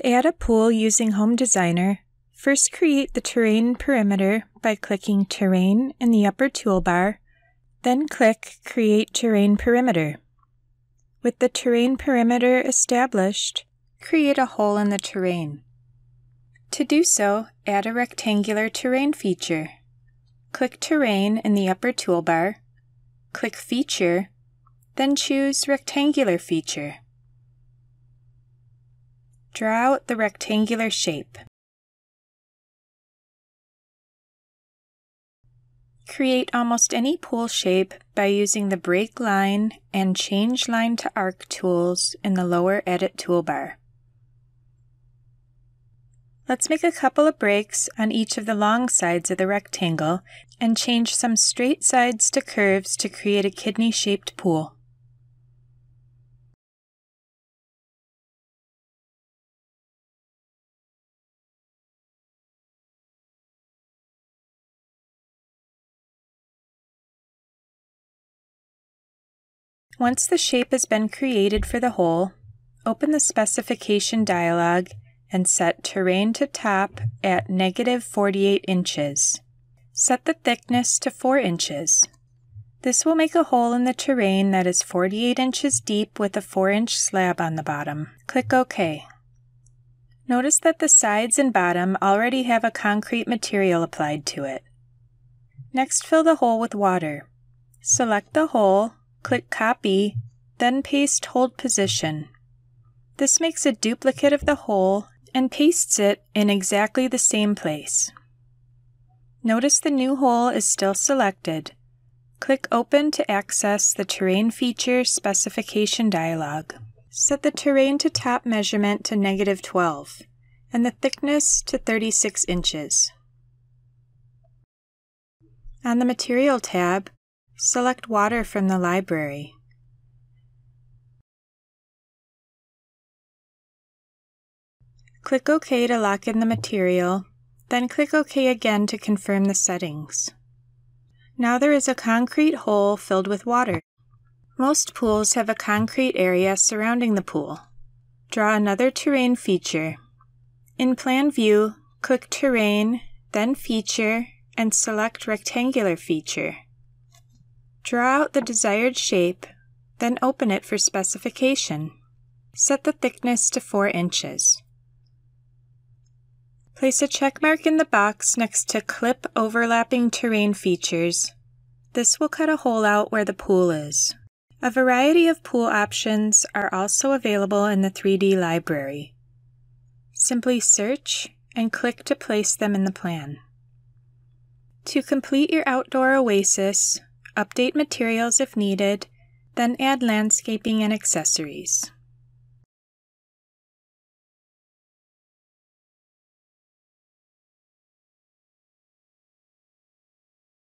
To add a pool using Home Designer, first create the terrain perimeter by clicking Terrain in the upper toolbar, then click Create Terrain Perimeter. With the terrain perimeter established, create a hole in the terrain. To do so, add a rectangular terrain feature. Click Terrain in the upper toolbar, click Feature, then choose Rectangular Feature. Draw out the rectangular shape. Create almost any pool shape by using the Break Line and Change Line to Arc tools in the lower edit toolbar. Let's make a couple of breaks on each of the long sides of the rectangle and change some straight sides to curves to create a kidney-shaped pool. Once the shape has been created for the hole, open the specification dialog and set terrain to top at -48 inches. Set the thickness to 4 inches. This will make a hole in the terrain that is 48 inches deep with a 4-inch slab on the bottom. Click OK. Notice that the sides and bottom already have a concrete material applied to it. Next, fill the hole with water. Select the hole, click Copy, then paste Hold Position. This makes a duplicate of the hole and pastes it in exactly the same place. Notice the new hole is still selected. Click Open to access the Terrain Feature Specification dialog. Set the terrain to top measurement to -12 and the thickness to 36 inches. On the Material tab, select Water from the library. Click OK to lock in the material, then click OK again to confirm the settings. Now there is a concrete hole filled with water. Most pools have a concrete area surrounding the pool. Draw another terrain feature. In Plan View, click Terrain, then Feature, and select Rectangular Feature. Draw out the desired shape, then open it for specification. Set the thickness to 4 inches. Place a check mark in the box next to Clip Overlapping Terrain Features. This will cut a hole out where the pool is. A variety of pool options are also available in the 3D library. Simply search and click to place them in the plan. To complete your outdoor oasis, update materials if needed, then add landscaping and accessories.